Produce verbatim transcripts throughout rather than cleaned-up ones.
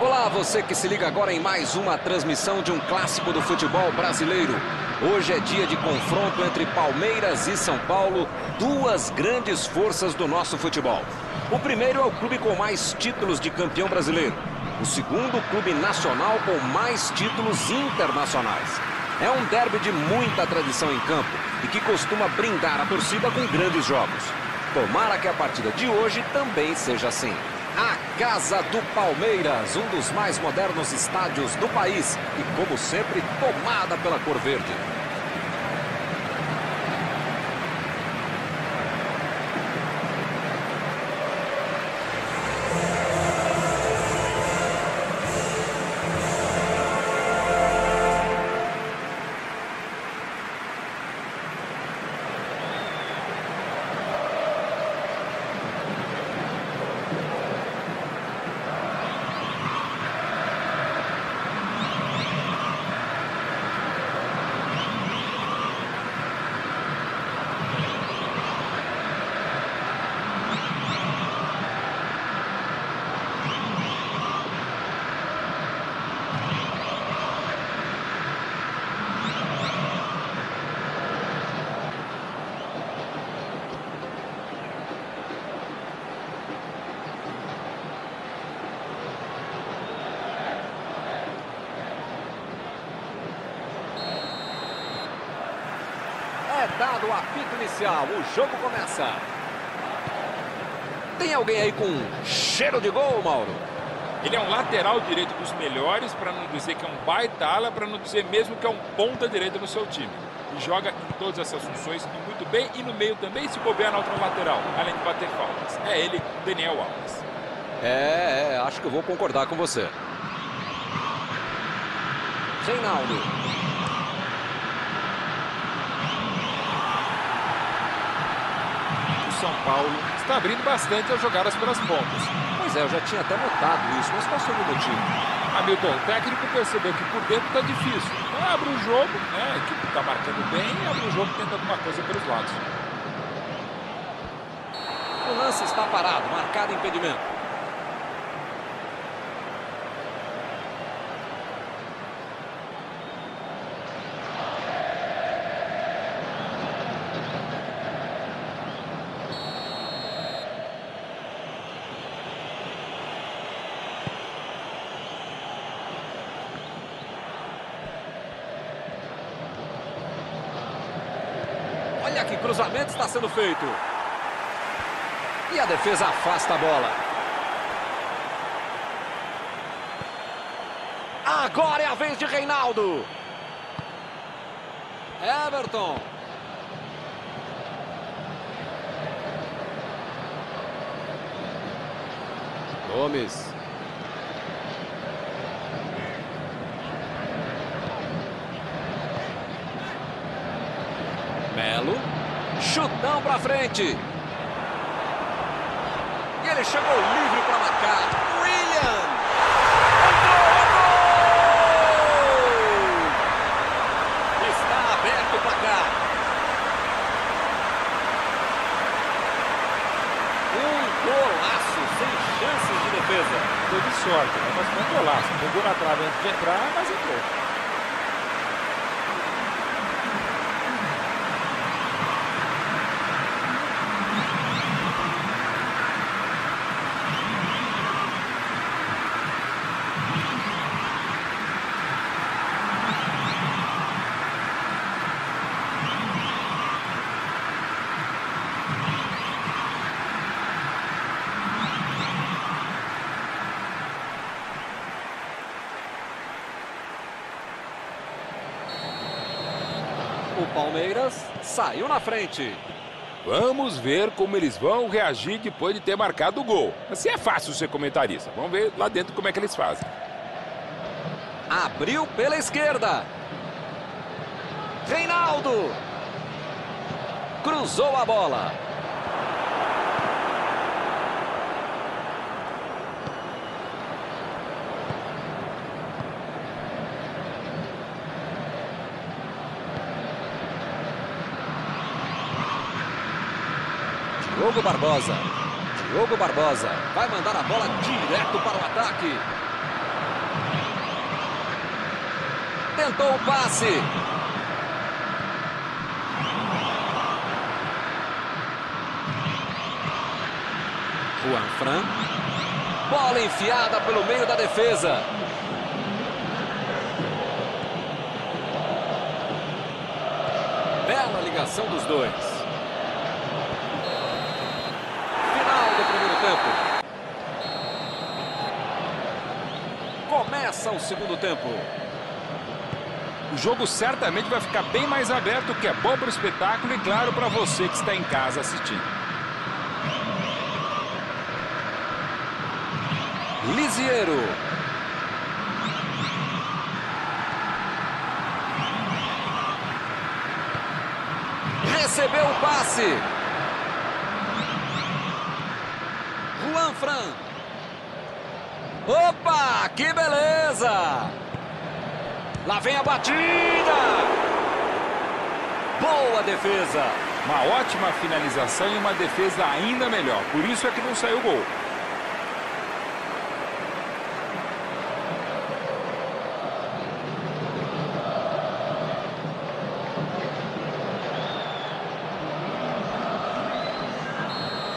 Olá, você que se liga agora em mais uma transmissão de um clássico do futebol brasileiro. Hoje é dia de confronto entre Palmeiras e São Paulo, duas grandes forças do nosso futebol. O primeiro é o clube com mais títulos de campeão brasileiro. O segundo, o clube nacional com mais títulos internacionais. É um derby de muita tradição em campo e que costuma brindar a torcida com grandes jogos. Tomara que a partida de hoje também seja assim. A Casa do Palmeiras, um dos mais modernos estádios do país e, como sempre, tomada pela cor verde. Dado o apito inicial, o jogo começa. Tem alguém aí com cheiro de gol, Mauro? Ele é um lateral direito dos melhores, para não dizer que é um baita ala, para não dizer mesmo que é um ponta direita no seu time. E joga em todas essas funções e muito bem, e no meio também se bobear na outra lateral, além de bater faltas. É ele, Daniel Alves. É, é, acho que eu vou concordar com você. Reinaldo. São Paulo está abrindo bastante as jogadas pelas pontas. Pois é, eu já tinha até notado isso, mas passou no motivo. Ah, Milton, o técnico percebeu que por dentro está difícil. Então abre o jogo, né? A equipe está marcando bem, abre o jogo, tenta alguma coisa pelos lados. O lance está parado, marcado impedimento. Que cruzamento está sendo feito. E a defesa afasta a bola. Agora é a vez de Reinaldo. Everton. Gomes. Melo. Chutão pra frente. E ele chegou livre pra marcar. William. Entrou, gol! Está aberto o placar. Um golaço sem chances de defesa. Teve sorte, né? Mas foi um golaço. Pegou na trave antes de entrar, mas entrou. Palmeiras saiu na frente. Vamos ver como eles vão reagir depois de ter marcado o gol. Assim é fácil ser comentarista. Vamos ver lá dentro como é que eles fazem. Abriu pela esquerda. Reinaldo. Cruzou a bola. Diogo Barbosa, Diogo Barbosa vai mandar a bola direto para o ataque. tentou o passe. Juanfran. Bola enfiada pelo meio da defesa. Bela ligação dos dois. Final do primeiro tempo. Começa o segundo tempo. O jogo certamente vai ficar bem mais aberto, que é bom para o espetáculo e, claro, para você que está em casa assistindo. Liziero. Recebeu o passe. Juanfran. Opa, que beleza! Lá vem a batida! Boa defesa! Uma ótima finalização e uma defesa ainda melhor. Por isso é que não saiu o gol.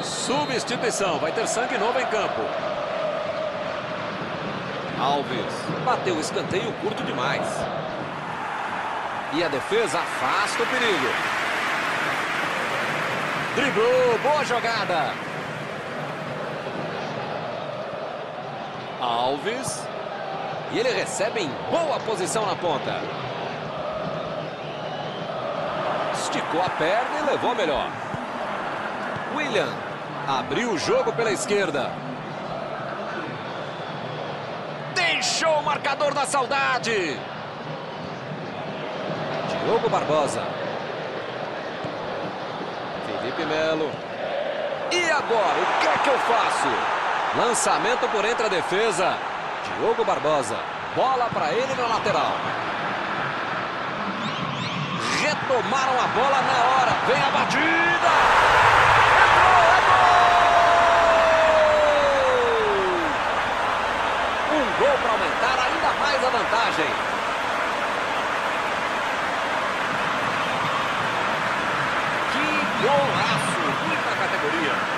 Substituição, vai ter sangue novo em campo. Alves bateu o escanteio curto demais. E a defesa afasta o perigo. Driblou, boa jogada. Alves. E ele recebe em boa posição na ponta. Esticou a perna e levou melhor. William. Abriu o jogo pela esquerda. Deixou o marcador da saudade. Diogo Barbosa. Felipe Melo. E agora, o que é que eu faço? Lançamento por entre a defesa. Diogo Barbosa. Bola para ele na lateral. Retomaram a bola na hora. Vem a batida. Gol para aumentar ainda mais a vantagem. Que golaço! Muita categoria.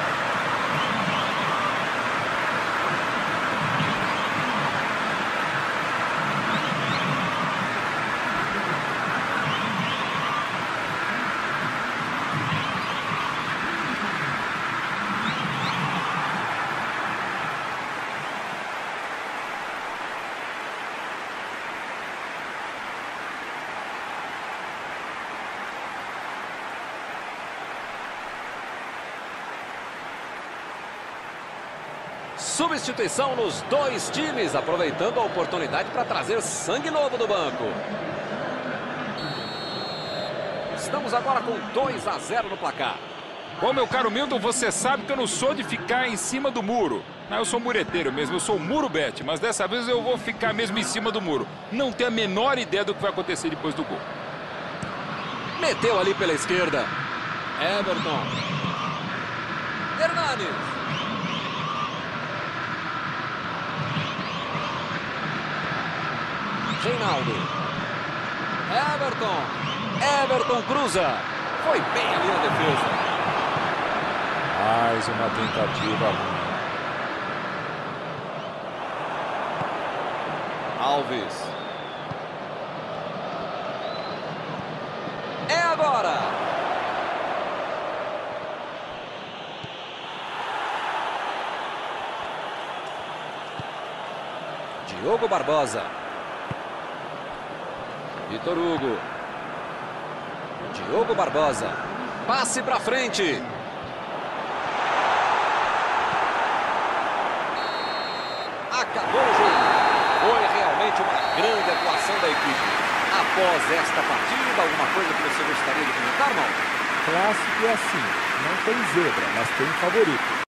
Substituição nos dois times, aproveitando a oportunidade para trazer sangue novo do banco. Estamos agora com dois a zero no placar. Bom, meu caro Milton, você sabe que eu não sou de ficar em cima do muro. Não, eu sou mureteiro mesmo, eu sou muro bet, mas dessa vez eu vou ficar mesmo em cima do muro. Não tenho a menor ideia do que vai acontecer depois do gol. Meteu ali pela esquerda. Everton. Hernanes. Reinaldo. Everton. Everton cruza. Foi bem ali na defesa. Mais uma tentativa. Alves. É agora. Diogo Barbosa. Vitor Hugo. Diogo Barbosa. Passe para frente. Acabou o jogo. Foi realmente uma grande atuação da equipe. Após esta partida, alguma coisa que você gostaria de comentar, não? Clássico é assim. Não tem zebra, mas tem favorito.